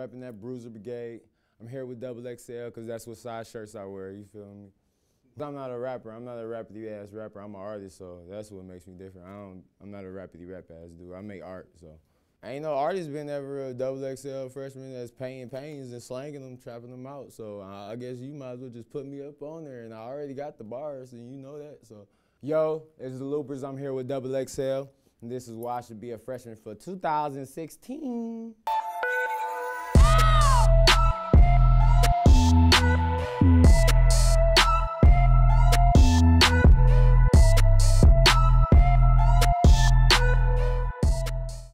repping that Bruiser Brigade. I'm here with Double XL because that's what size shirts I wear, you feel me? I'm not a rapper. I'm not a rapidy-ass rapper. I'm an artist, so that's what makes me different. I'm not a rapidy-rap-ass dude. I make art, so. Ain't no artist been ever a Double XL freshman that's paying pains and slanging them, trapping them out. So I guess you might as well just put me up on there, and I already got the bars, and you know that, so. Yo, it's the Loopers. I'm here with Double XL, and this is why I should be a freshman for 2016.